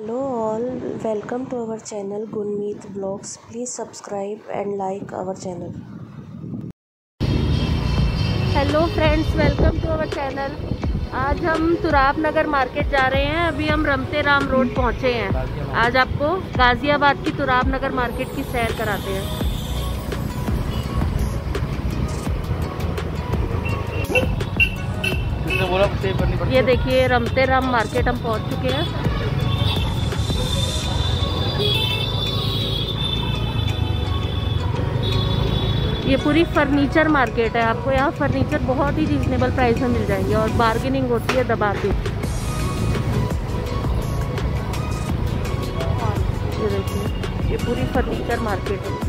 Hello all, welcome to our channel Gunmeet Blogs. Please subscribe and like our channel. Hello friends, welcome to our channel. आज हम Turab Nagar market जा रहे हैं. अभी हम रमते राम रोड पहुँचे हैं. आज आपको गाजियाबाद की तुराब नगर मार्केट की सैर कराते हैं. ये देखिए रमते राम मार्केट हम पहुँच चुके हैं. ये पूरी फर्नीचर मार्केट है. आपको यहाँ फर्नीचर बहुत ही रीजनेबल प्राइस में मिल जाएंगे और बार्गेनिंग होती है दबा के. ये देखिए, ये पूरी फर्नीचर मार्केट है.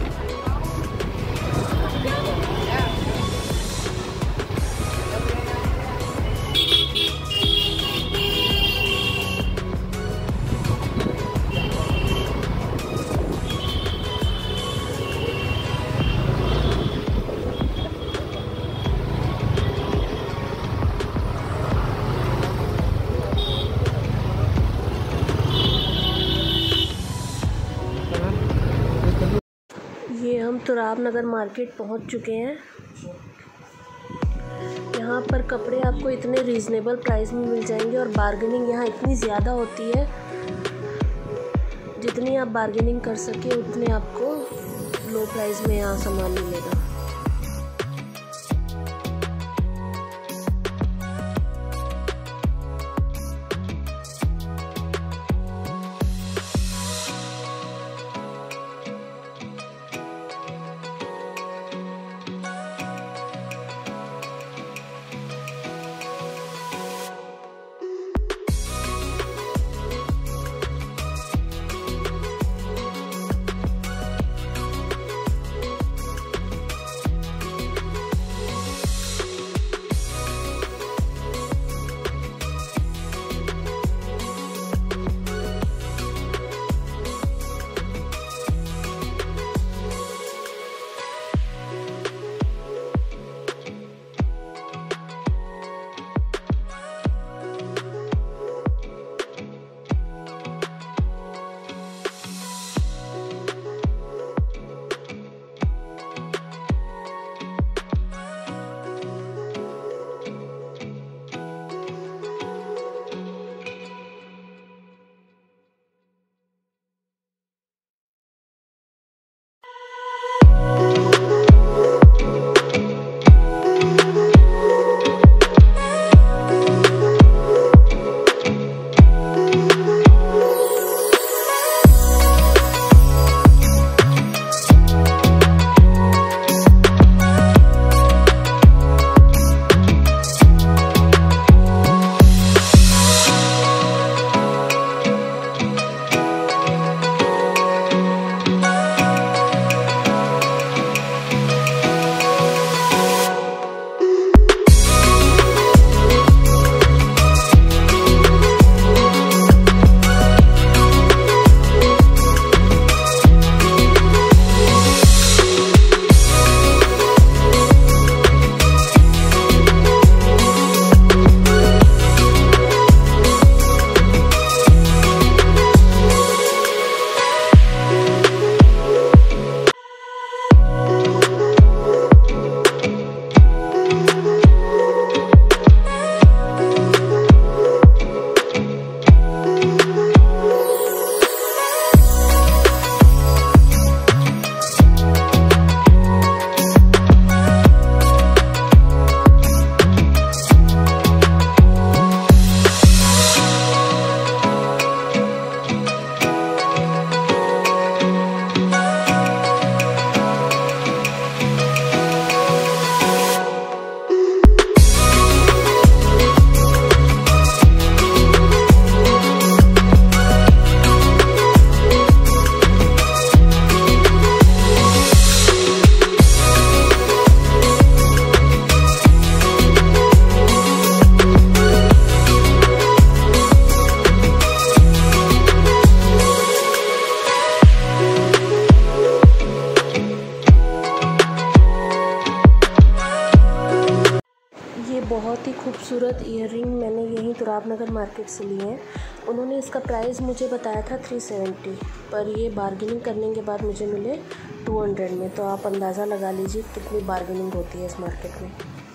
हम तुराब नगर मार्केट पहुंच चुके हैं. यहाँ पर कपड़े आपको इतने रीज़नेबल प्राइस में मिल जाएंगे और बार्गेनिंग यहाँ इतनी ज़्यादा होती है. जितनी आप बार्गेनिंग कर सके उतने आपको लो प्राइस में यहाँ सामान मिलेगा. खूबसूरत ईयर रिंग मैंने यहीं तुराब नगर मार्केट से लिए हैं। उन्होंने इसका प्राइस मुझे बताया था 370 पर ये बार्गेनिंग करने के बाद मुझे मिले 200 में। तो आप अंदाज़ा लगा लीजिए कितनी बार्गेनिंग होती है इस मार्केट में।